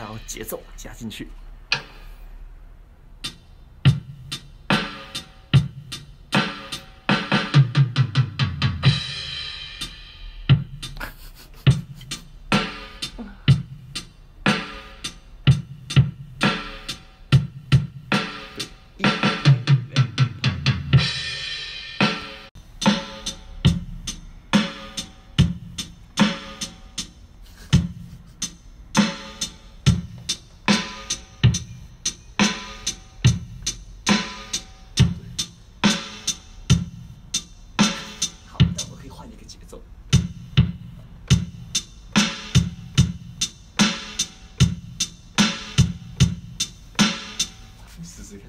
然后节奏加进去。 试试看。